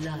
blood.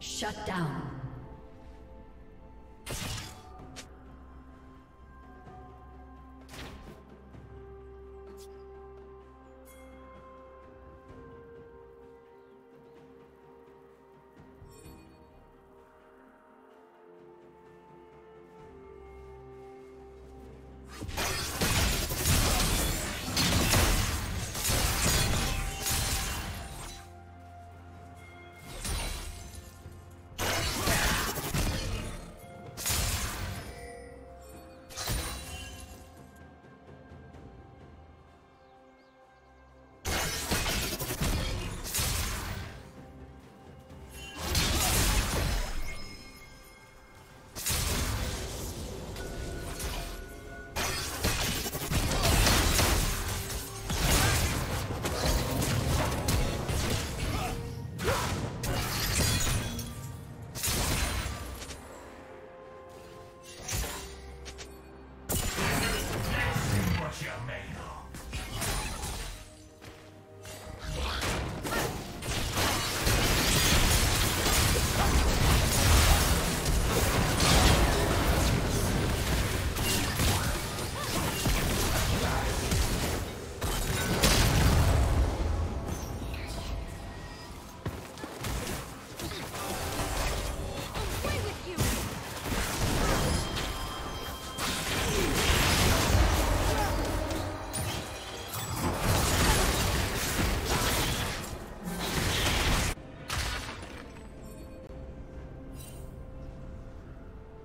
Shut down.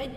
Red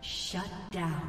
Shut down.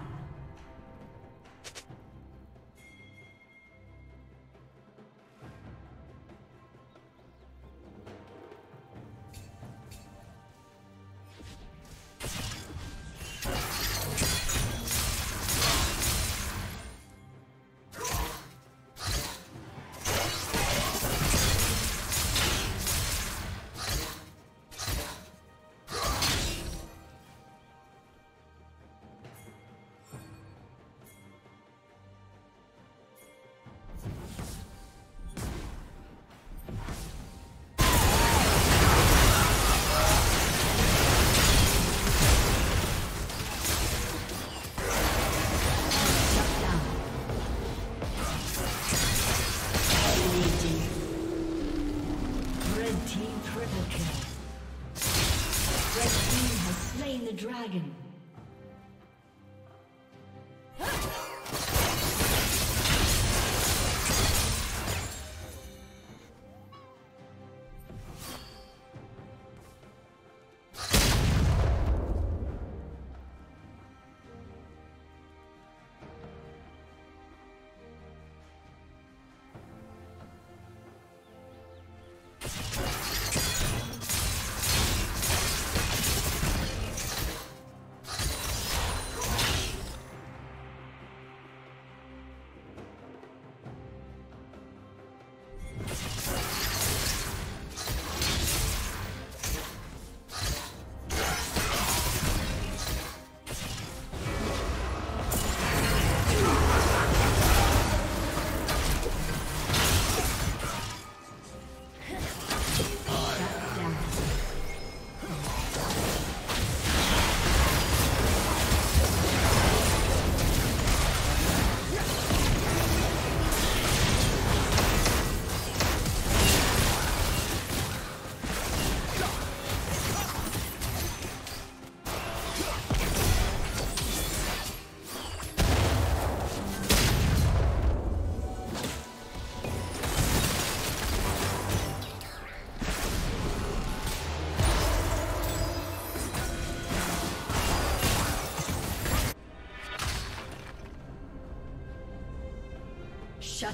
Shut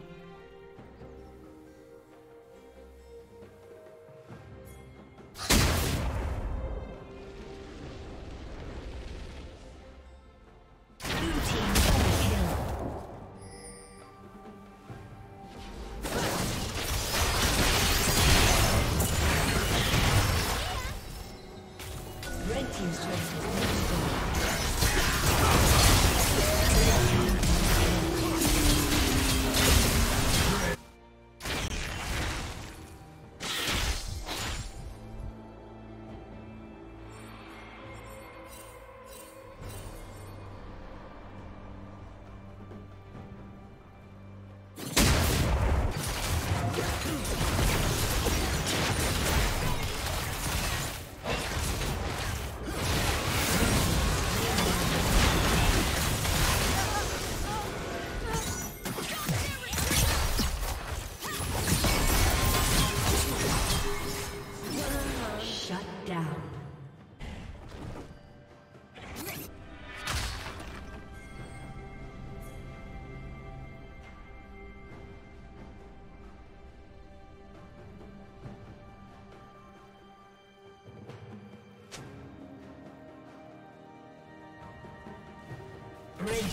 Red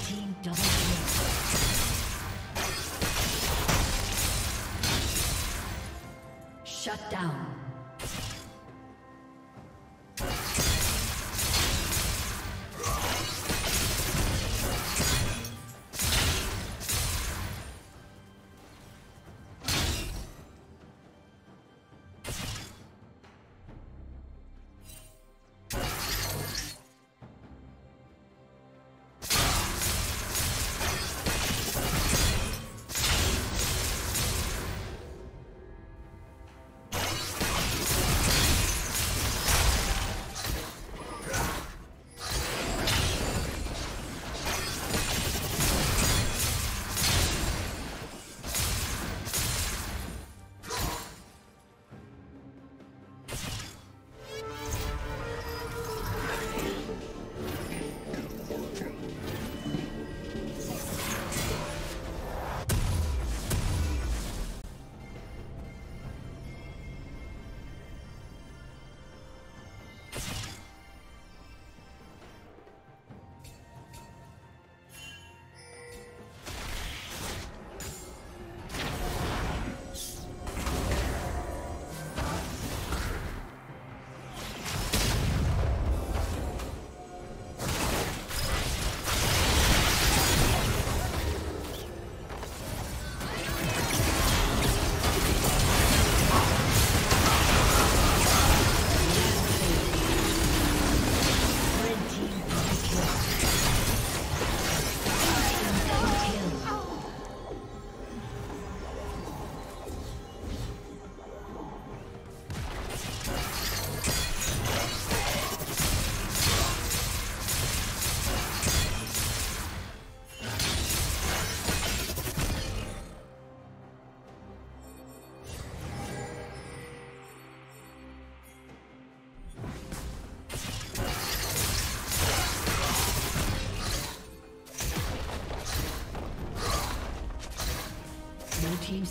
Team double kill. Shut down. Blue team's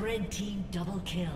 Red team double kill.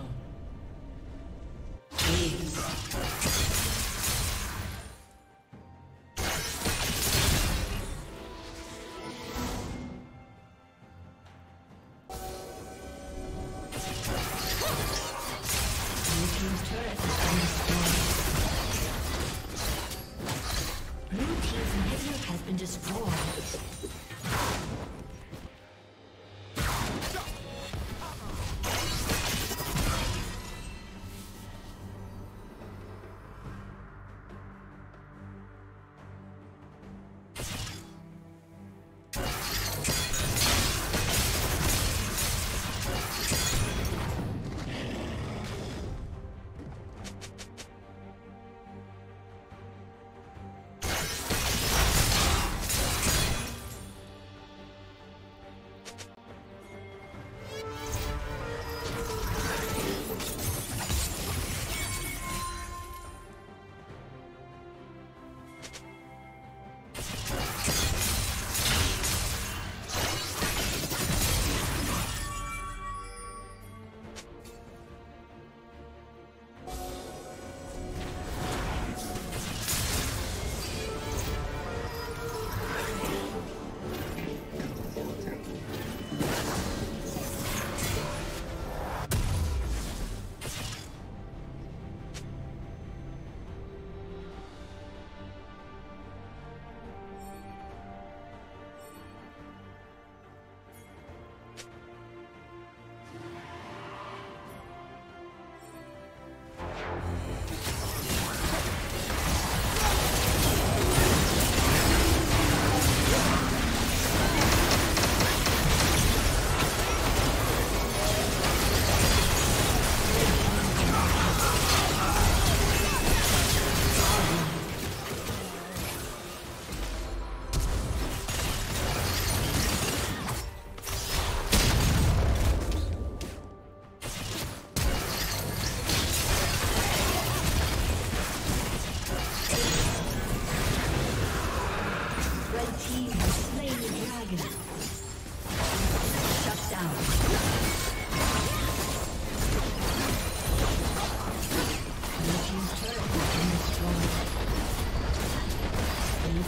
Blue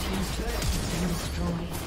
team's turret has been destroyed.